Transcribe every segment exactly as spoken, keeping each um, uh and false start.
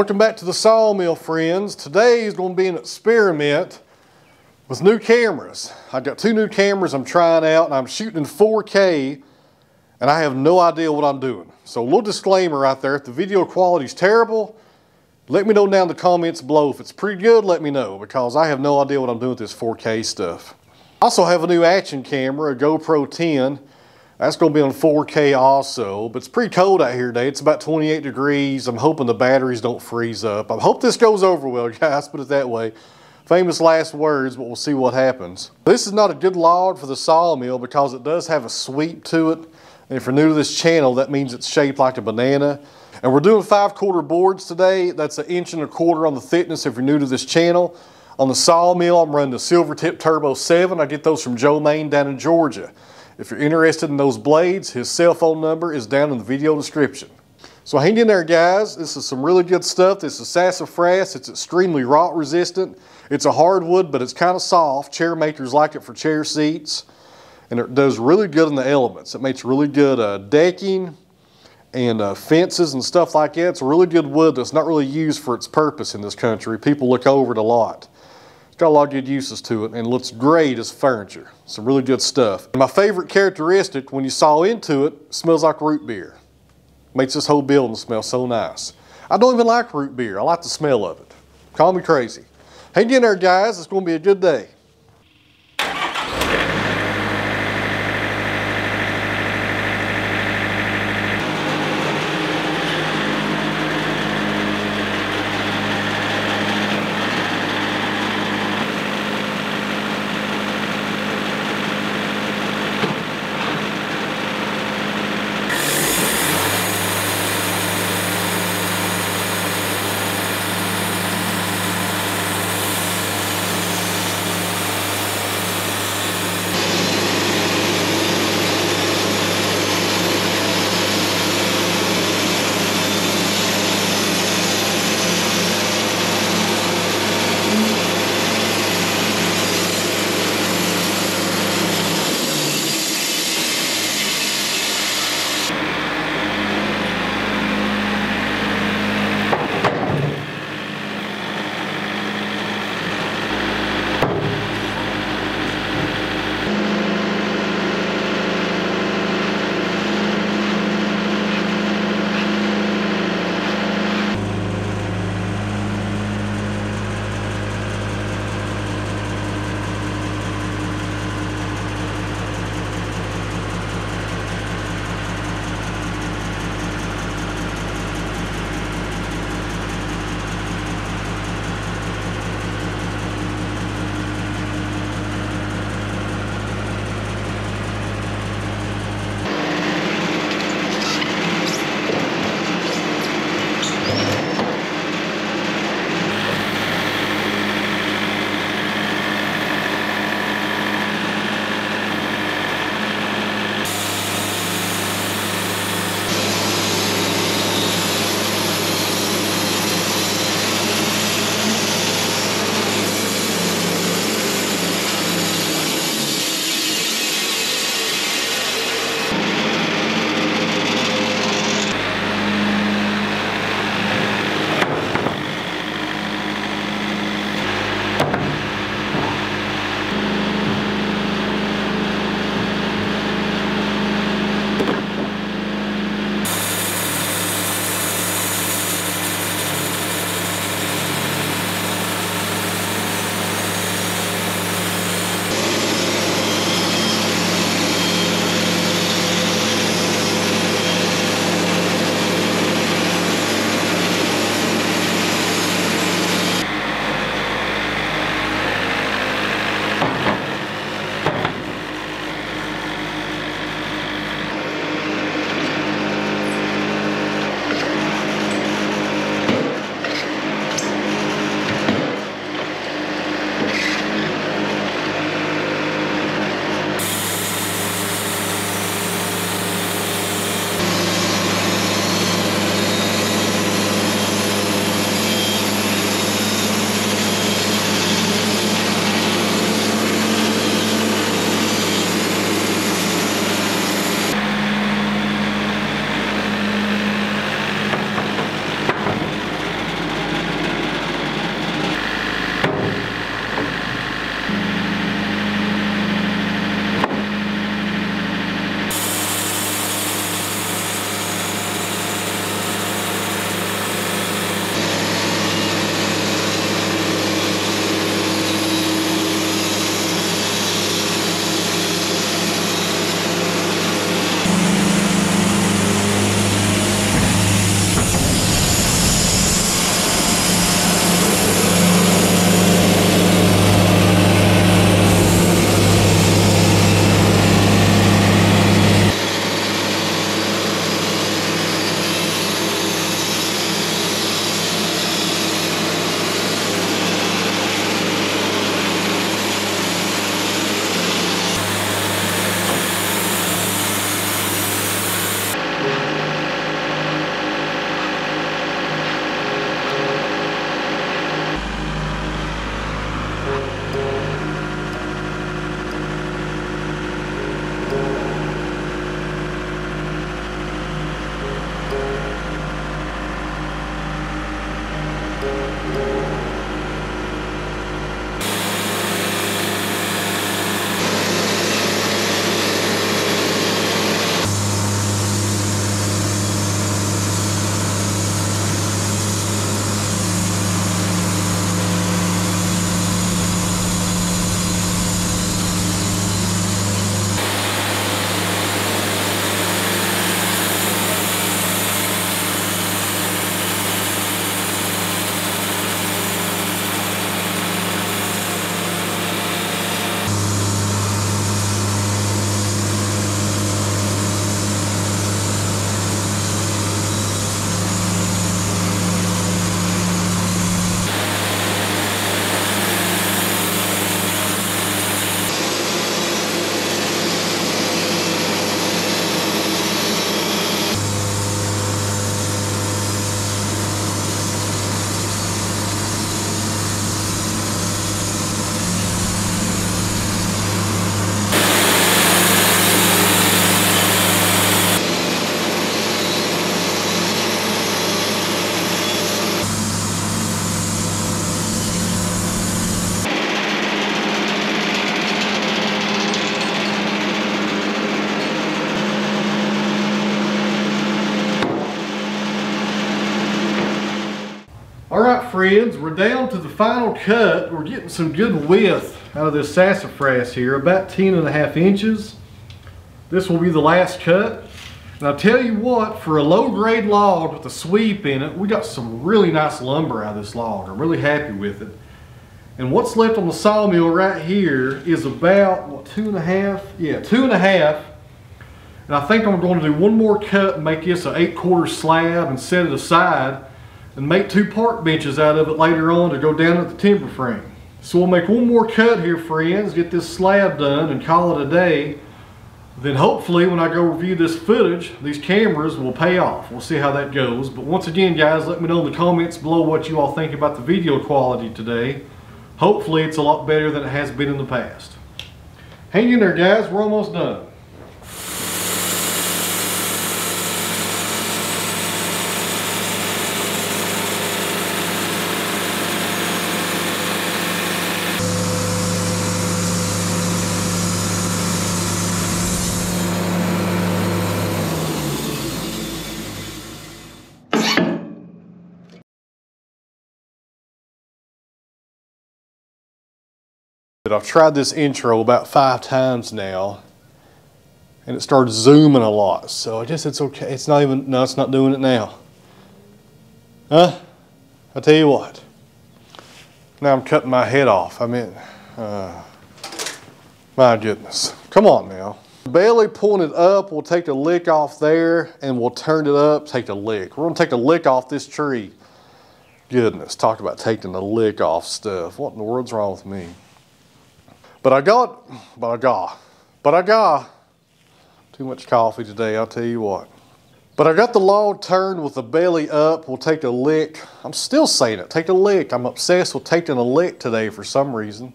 Welcome back to the Sawmill, friends. Today is going to be an experiment with new cameras. I've got two new cameras I'm trying out, and I'm shooting in four K, and I have no idea what I'm doing. So a little disclaimer right there, if the video quality is terrible, let me know down in the comments below. If it's pretty good, let me know, because I have no idea what I'm doing with this four K stuff. I also have a new action camera, a GoPro ten. That's going to be on four K also, but it's pretty cold out here today. It's about twenty-eight degrees. I'm hoping the batteries don't freeze up. I hope this goes over well, guys, put it that way. Famous last words, but we'll see what happens. This is not a good log for the Sawmill because it does have a sweep to it. And if you're new to this channel, that means it's shaped like a banana. And we're doing five quarter boards today. That's an inch and a quarter on the thickness if you're new to this channel. On the Sawmill, I'm running the Silver Tip Turbo seven. I get those from Joe Maine down in Georgia. If you're interested in those blades, his cell phone number is down in the video description. So hang in there, guys. This is some really good stuff. This is sassafras. It's extremely rot resistant. It's a hardwood, but it's kind of soft. Chair makers like it for chair seats. And it does really good in the elements. It makes really good uh, decking and uh, fences and stuff like that. It's a really good wood that's not really used for its purpose in this country. People look over it a lot. Got a lot of good uses to it, and it looks great as furniture. Some really good stuff. And my favorite characteristic, when you saw into it, it smells like root beer. Makes this whole building smell so nice. I don't even like root beer. I like the smell of it. Call me crazy. Hang in there, guys. It's going to be a good day. Alright friends, we're down to the final cut. We're getting some good width out of this sassafras here, about ten and a half inches. This will be the last cut. And I'll tell you what, for a low grade log with a sweep in it, we got some really nice lumber out of this log. I'm really happy with it. And what's left on the sawmill right here is about, what, two and a half? Yeah, two and a half. And I think I'm going to do one more cut and make this an eight quarter slab and set it aside and make two park benches out of it later on to go down at the timber frame. So we'll make one more cut here, friends, get this slab done and call it a day. Then hopefully when I go review this footage, these cameras will pay off. We'll see how that goes. But once again, guys, let me know in the comments below what you all think about the video quality today. Hopefully it's a lot better than it has been in the past. Hang in there, guys, we're almost done. I've tried this intro about five times now and it started zooming a lot, so I guess it's okay. It's not even, no, it's not doing it now. Huh? I tell you what. Now I'm cutting my head off. I mean, uh, my goodness. Come on now. Belly pointed up, we'll take a lick off there and we'll turn it up, take a lick. We're gonna take a lick off this tree. Goodness, talk about taking the lick off stuff. What in the world's wrong with me? But I got, but I got, but I got too much coffee today, I'll tell you what. But I got the log turned with the belly up. We'll take a lick. I'm still saying it, take a lick. I'm obsessed with taking a lick today for some reason.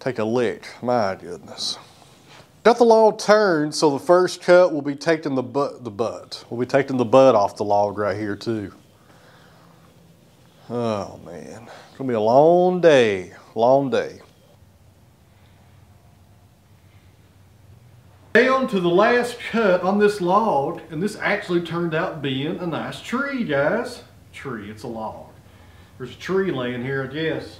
Take a lick, my goodness. Got the log turned, so the first cut will be taking the butt, the butt. We'll be taking the butt off the log right here too. Oh man, it's gonna be a long day, long day. Down to the last cut on this log, and this actually turned out being a nice tree, guys. Tree, it's a log. There's a tree laying here, I guess.